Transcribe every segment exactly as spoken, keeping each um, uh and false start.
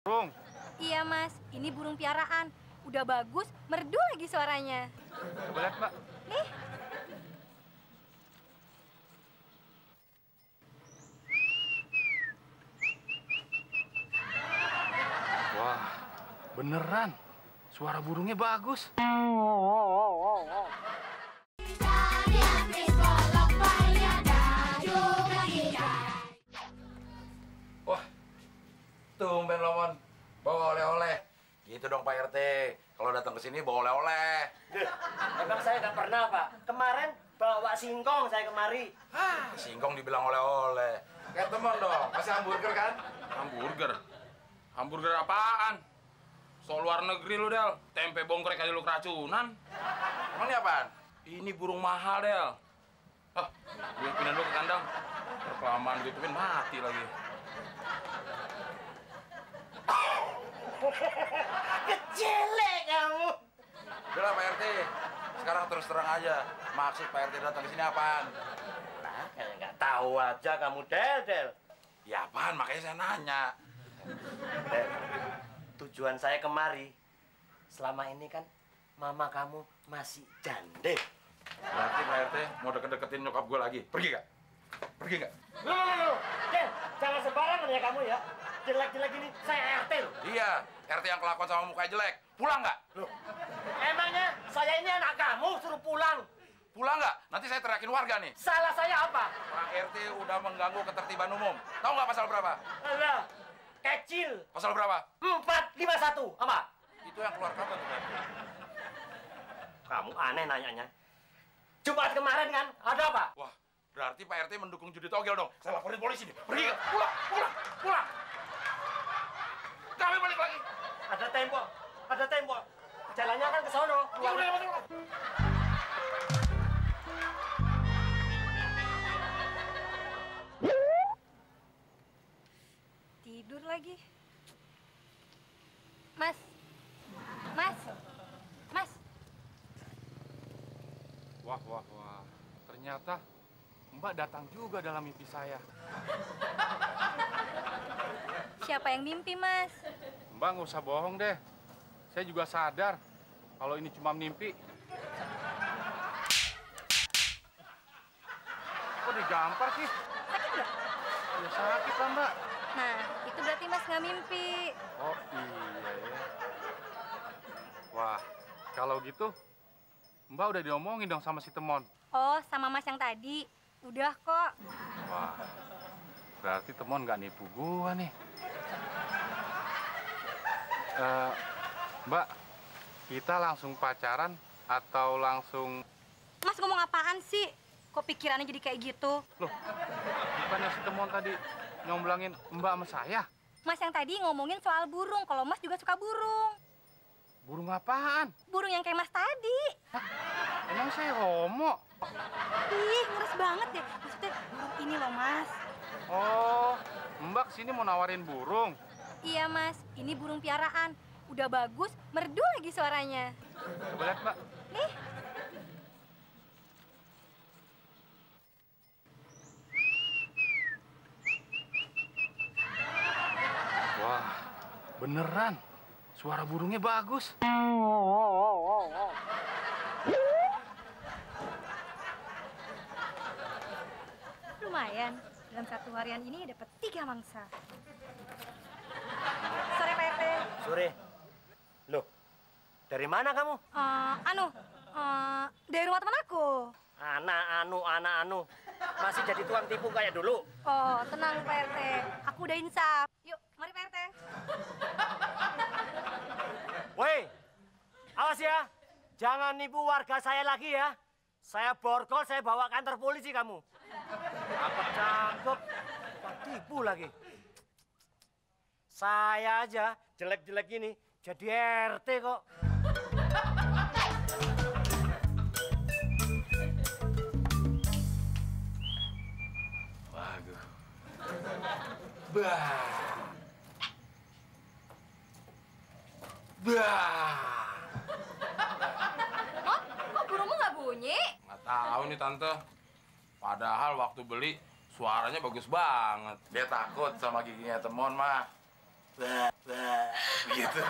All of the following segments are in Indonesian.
Burung? Iya, Mas. Ini burung piaraan. Udah bagus, merdu lagi suaranya. Coba lihat, Mbak. Nih. Wah, beneran. Suara burungnya bagus. Wah, tumben Lomon bawa oleh-oleh. Gitu dong Pak R T, kalau datang ke sini bawa oleh-oleh. Emang saya nggak pernah Pak. Kemarin bawa singkong saya kemari. Hah, singkong dibilang oleh-oleh. Kayak teman dong, masih hamburger kan? Hamburger? Hamburger apaan? Soal luar negeri lu Del, tempe bongkrek aja lu keracunan. Emang ini apaan? Ini burung mahal Del. Ah, gue pindah dulu ke kandang. Kelamaan gue pin mati lagi. Kecele kamu. Udah lah Pak R T, sekarang terus terang aja. Maksud Pak R T datang ke sini apaan? Nah, kayak nggak tahu aja kamu Del, Del. Ya apaan, makanya saya nanya. Del, tujuan saya kemari, selama ini kan mama kamu masih jande. Berarti Pak R T mau deket-deketin nyokap gue lagi. Pergi nggak? Pergi nggak? Loh, loh, loh. Del, jangan sembarangan ya kamu ya. Jelek-jelek ini saya R T loh. Iya, R T yang kelakuan sama muka jelek. Pulang nggak? Loh, emangnya saya ini anak kamu suruh pulang? Pulang nggak? Nanti saya teriakin warga nih. Salah saya apa? Pak R T udah mengganggu ketertiban umum. Tahu nggak pasal berapa? Alah, kecil. Pasal berapa? empat lima satu, apa? Itu yang keluar kata tuh. Kamu aneh nanyanya. Jumat kemarin kan, ada apa? Wah, berarti Pak R T mendukung judi togel dong. Saya laporin polisi nih. Pergi, pulang, pulang, pulang. Kami balik lagi. Ada tembok, ada tembok. Jalannya kan ke sono. Ya udah, masuk. Tidur lagi. Mas. Mas. Mas. Wah, wah, wah. Ternyata Mbak datang juga dalam mimpi saya. Siapa yang mimpi, Mas? Mbak, nggak usah bohong deh. Saya juga sadar kalau ini cuma mimpi. Kok digampar sih? Sakit nggak? Ya sakit lah, Mbak. Nah, itu berarti Mas nggak mimpi. Oh, iya ya. Wah, kalau gitu Mbak udah diomongin dong sama si Temon. Oh, sama Mas yang tadi. Udah kok. Wah, berarti Temon nggak nipu gua nih. Uh, Mbak, kita langsung pacaran atau langsung... Mas ngomong apaan sih? Kok pikirannya jadi kayak gitu? Loh, bukannya si Temon tadi nyomblangin Mbak sama saya? Mas yang tadi ngomongin soal burung, kalau Mas juga suka burung. Burung apaan? Burung yang kayak Mas tadi. Hah? Emang saya homo? Ih, ngeres banget deh. Maksudnya burung ini loh, Mas. Oh, Mbak kesini mau nawarin burung? Iya, Mas. Ini burung piaraan. Udah bagus, merdu lagi suaranya. Coba lihat, Mbak. Nih. Wah, beneran. Suara burungnya bagus. Lumayan. Dalam satu harian ini dapat tiga mangsa. Sore, Pak R T. Sore. Loh, dari mana kamu? Uh, anu, uh, dari rumah teman aku. Anak anu, anak anu. Masih jadi tuan tipu kayak dulu. Oh, tenang Pak R T. Aku udah insaf. Yuk, mari Pak R T. Woi, awas ya. Jangan nipu warga saya lagi ya. Saya borgol, saya bawa kantor polisi kamu. Apa cakep, tipu lagi. Saya aja jelek-jelek gini jadi R T kok. Waduh. Bah. Bah. Oh, kok burungmu nggak bunyi? Nggak tahu nih Tante. Padahal waktu beli suaranya bagus banget. Dia takut sama giginya Temon mah. gitu.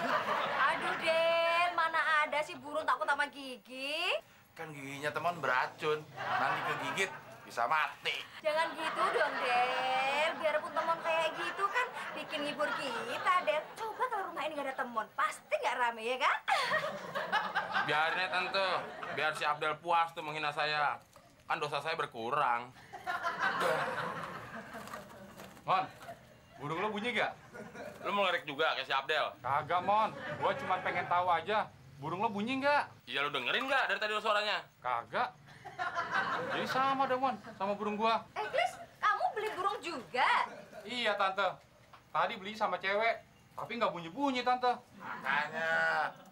Aduh Del, mana ada sih burung takut sama gigi? Kan giginya Temon beracun, nanti kegigit bisa mati. Jangan gitu dong Del, biarpun Temon kayak gitu kan bikin ngibur kita Del. Coba kalau rumah ini nggak ada Temon, pasti nggak rame ya kan? Biarin ya Tante, biar si Abdel puas tuh menghina saya. Kan dosa saya berkurang. Mon, burung lo bunyi gak? Lo mau ngerik juga kayak si Abdel? Kagak, Mon. Gua cuma pengen tahu aja. Burung lo bunyi gak? Iya, lo dengerin gak dari tadi lo suaranya? Kagak. Jadi sama dong, Mon. Sama burung gua. Eh, Muklis, kamu beli burung juga? Iya, Tante. Tadi beli sama cewek. Tapi nggak bunyi-bunyi, Tante. Makanya,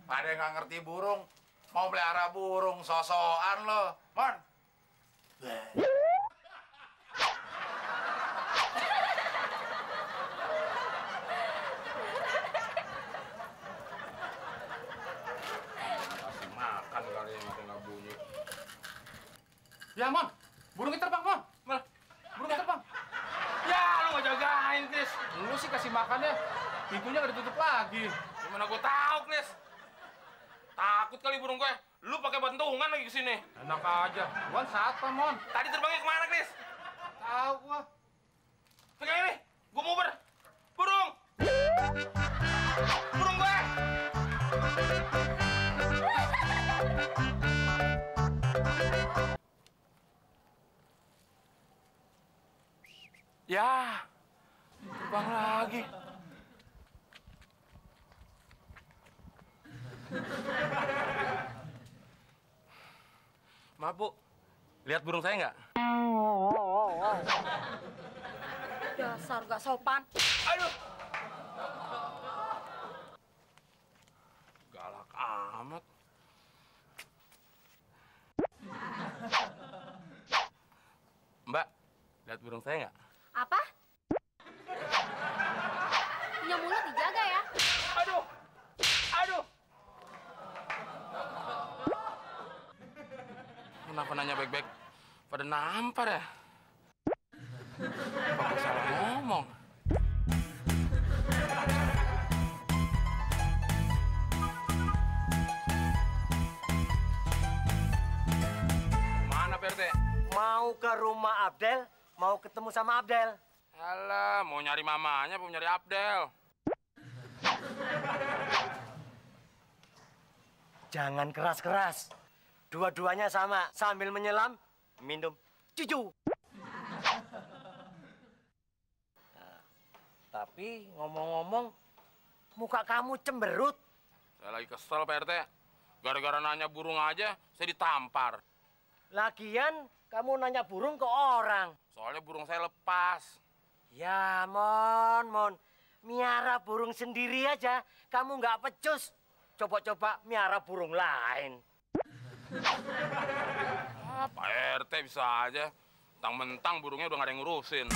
pada nggak ngerti burung. Mau pelihara burung, sosokan lo. Mon. Kasih makan kali yang makin nggak bunyi. Ya Mon, burungnya terbang Mon, malah burungnya terbang. Ya lu nggak jagain Klis, lu sih kasih makannya, pintunya nggak ditutup lagi. Gimana gue tahu Klis? Takut kali burung gue. Lu pakai bantungan lagi kesini. Enak aja. Buan saat Mon. Tadi terbangnya kemana, Klis? Tahu gua. Pegang ini. Gua mau ber. Burung. Burung gue. Ya. Terbang lagi. Maaf, Bu. Lihat burung saya nggak? Dasar nggak sopan. Aduh! Galak amat. Mbak, lihat burung saya nggak? Apa? Punya mulut dijaga ya? Aduh! Aduh! Kenapa nanya baik-baik? Pada nampar ya? Apa salah ngomong? Mana P R T? Mau ke rumah Abdel, mau ketemu sama Abdel. Alah, mau nyari mamanya, mau nyari Abdel. Jangan keras-keras. Dua-duanya sama, sambil menyelam, minum cucu. Nah, tapi ngomong-ngomong, muka kamu cemberut. Saya lagi kesel, P R T. Gara-gara nanya burung aja, saya ditampar. Lagian, kamu nanya burung ke orang. Soalnya burung saya lepas. Ya, Mon, Mon. Miara burung sendiri aja, kamu nggak pecus. Coba-coba miara burung lain. Apa R T bisa aja, mentang-mentang burungnya udah gak ada yang ngurusin.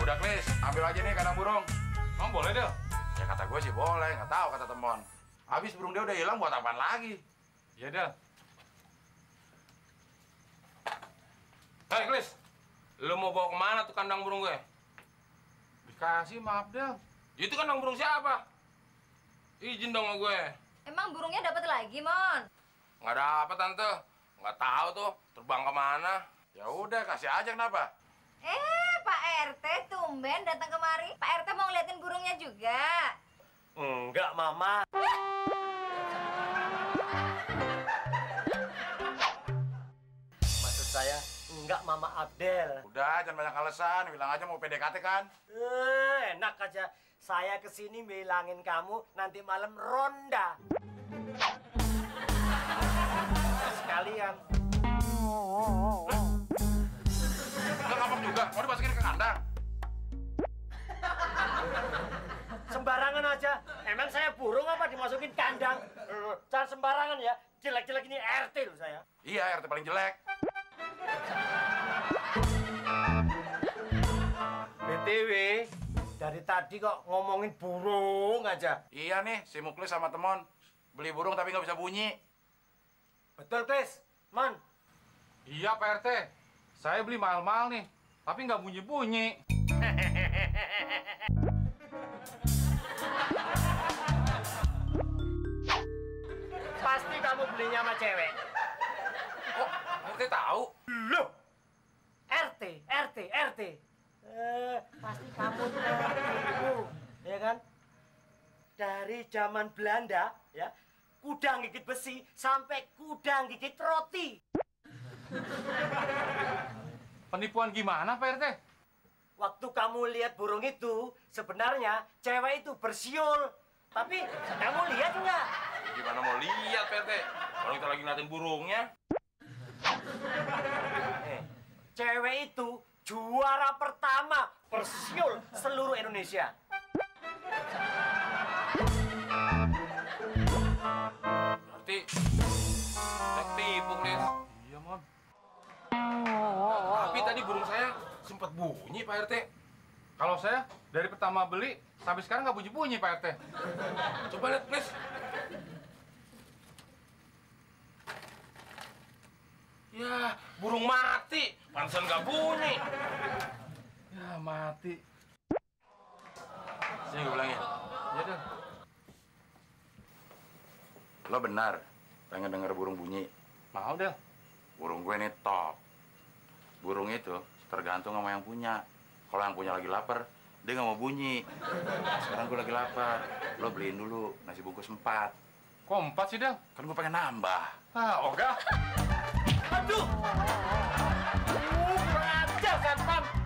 Udah Klis, ambil aja nih kandang burung. Emang boleh deh? Ya kata gue sih boleh, gak tahu kata Temon. Habis burung dia udah hilang buat apaan lagi? Iya deh. Hei, Klis, lu mau bawa kemana tuh kandang burung gue? Dikasih, maaf dong. Itu kandang burung siapa? Izin dong sama gue. Emang burungnya dapat lagi, Mon? Nggak dapat, Tante. Nggak tahu tuh terbang kemana. Ya udah, kasih aja kenapa? Eh, Pak R T tumben datang kemari. Pak R T mau ngeliatin burungnya juga. Enggak, Mama. Maksud saya, enggak, Mama Abdel. Udah, jangan banyak alasan. Bilang aja mau P D K T, kan? Eh, enak aja. Saya kesini bilangin kamu nanti malam ronda. Sekalian. Enggak ngomong juga. Mau dimasukin ke kandang? Sembarangan aja. Emang saya burung apa dimasukin kandang? Jangan sembarangan ya. Jelek-jelek ini R T loh saya. Iya, R T paling jelek. B T W, dari tadi kok ngomongin burung aja. Iya nih, si Muklis sama Temon. Beli burung tapi nggak bisa bunyi. Betul, Klis. Man. Iya, Pak R T. Saya beli mahal-mahal nih, tapi nggak bunyi-bunyi. Pasti kamu belinya sama cewek. Kok R T tahu? Loh. R T, R T, R T. Eh, pasti kamu tahu, ya kan? Dari zaman Belanda, ya, kuda gigit besi sampai kuda gigit roti. Penipuan gimana, Pak R T? Waktu kamu lihat burung itu, sebenarnya cewek itu bersiul. Tapi kamu lihat nggak? Gimana mau lihat, Pak R T? Kalau kita lagi ngeliatin burungnya. Eh, cewek itu juara pertama bersiul seluruh Indonesia. Berarti cek tipu, Klis. Iya, Mon. Tapi tadi burung saya sempat bunyi, Pak R T. Kalau saya dari pertama beli sampai sekarang nggak bunyi-bunyi, Pak R T. Coba lihat, Klis. Ya, burung mati. Pantesan nggak bunyi. Ya, mati. Sini gue bilangin. Ya, Dan. Lo benar, pengen denger burung bunyi. Mau, Del. Burung gue nih top. Burung itu tergantung sama yang punya. Kalau yang punya lagi lapar, dia nggak mau bunyi. Sekarang gue lagi lapar. Lo beliin dulu nasi bungkus empat. Kok empat sih, Del? Kan gue pengen nambah. Ah, ogah. Aduh! Aduh, berajar, kan, Pam.